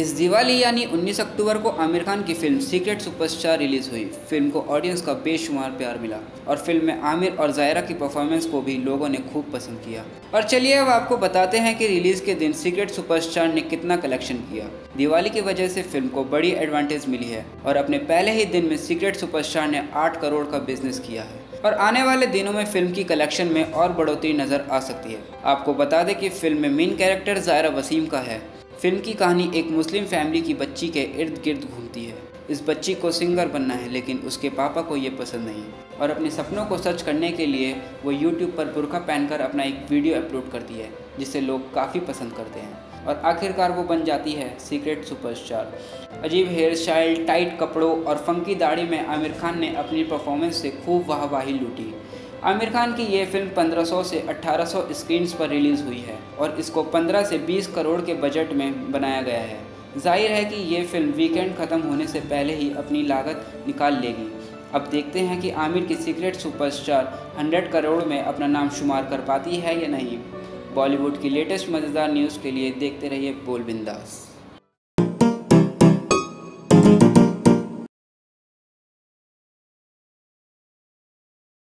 इस दिवाली यानी 19 अक्टूबर को आमिर खान की फिल्म सीक्रेट सुपरस्टार रिलीज़ हुई। फिल्म को ऑडियंस का बेशुमार प्यार मिला और फिल्म में आमिर और जायरा की परफॉर्मेंस को भी लोगों ने खूब पसंद किया। और चलिए अब आपको बताते हैं कि रिलीज़ के दिन सीक्रेट सुपरस्टार ने कितना कलेक्शन किया। दिवाली की वजह से फिल्म को बड़ी एडवांटेज मिली है और अपने पहले ही दिन में सीक्रेट सुपरस्टार ने 8 करोड़ का बिजनेस किया है और आने वाले दिनों में फिल्म की कलेक्शन में और बढ़ोतरी नज़र आ सकती है। आपको बता दें कि फिल्म में मेन कैरेक्टर ज़ायरा वसीम का है। फिल्म की कहानी एक मुस्लिम फैमिली की बच्ची के इर्द गिर्द घूमती है। इस बच्ची को सिंगर बनना है लेकिन उसके पापा को ये पसंद नहीं और अपने सपनों को सच करने के लिए वो यूट्यूब पर बुर्का पहनकर अपना एक वीडियो अपलोड करती है जिसे लोग काफ़ी पसंद करते हैं और आखिरकार वो बन जाती है सीक्रेट सुपरस्टार। अजीब हेयर स्टाइल, टाइट कपड़ों और फंकी दाढ़ी में आमिर खान ने अपनी परफॉर्मेंस से खूब वाहवाही लूटी। आमिर खान की ये फिल्म 1500 से 1800 स्क्रीन्स पर रिलीज़ हुई है और इसको 15 से 20 करोड़ के बजट में बनाया गया है। जाहिर है कि ये फिल्म वीकेंड ख़त्म होने से पहले ही अपनी लागत निकाल लेगी। अब देखते हैं कि आमिर की सीक्रेट सुपरस्टार 100 करोड़ में अपना नाम शुमार कर पाती है या नहीं। बॉलीवुड की लेटेस्ट मज़ेदार न्यूज़ के लिए देखते रहिए बोलबिंदास।